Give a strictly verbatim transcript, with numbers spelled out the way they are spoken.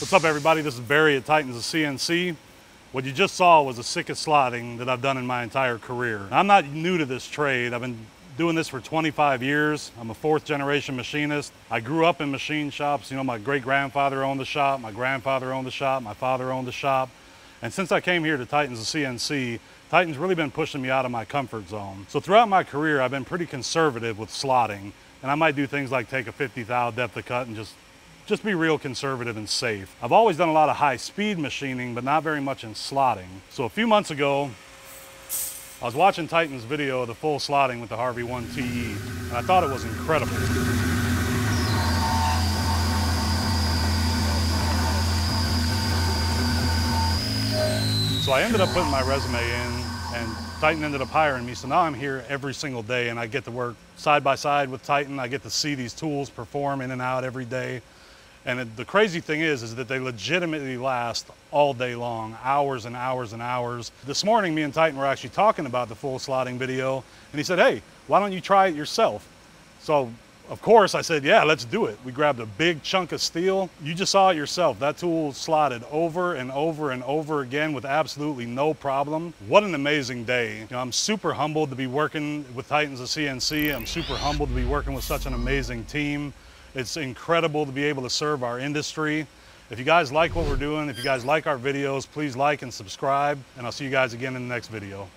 What's up, everybody? This is Barry at Titans of C N C. What you just saw was the sickest slotting that I've done in my entire career. I'm not new to this trade. I've been doing this for twenty-five years. I'm a fourth generation machinist. I grew up in machine shops. You know, my great grandfather owned the shop, my grandfather owned the shop, my father owned the shop. And since I came here to Titans of C N C, Titan's really been pushing me out of my comfort zone. So throughout my career, I've been pretty conservative with slotting. And I might do things like take a fifty thou depth of cut and just Just be real conservative and safe. I've always done a lot of high speed machining, but not very much in slotting. So a few months ago, I was watching Titan's video of the full slotting with the Harvey one T E, and I thought it was incredible. So I ended up putting my resume in, and Titan ended up hiring me. So now I'm here every single day, and I get to work side by side with Titan. I get to see these tools perform in and out every day. And the crazy thing is, is that they legitimately last all day long, hours and hours and hours. This morning, me and Titan were actually talking about the full slotting video, and he said, hey, why don't you try it yourself? So, of course, I said, yeah, let's do it. We grabbed a big chunk of steel. You just saw it yourself. That tool slotted over and over and over again with absolutely no problem. What an amazing day. You know, I'm super humbled to be working with Titans of C N C. I'm super humbled to be working with such an amazing team. It's incredible to be able to serve our industry. If you guys like what we're doing, if you guys like our videos, please like and subscribe, and I'll see you guys again in the next video.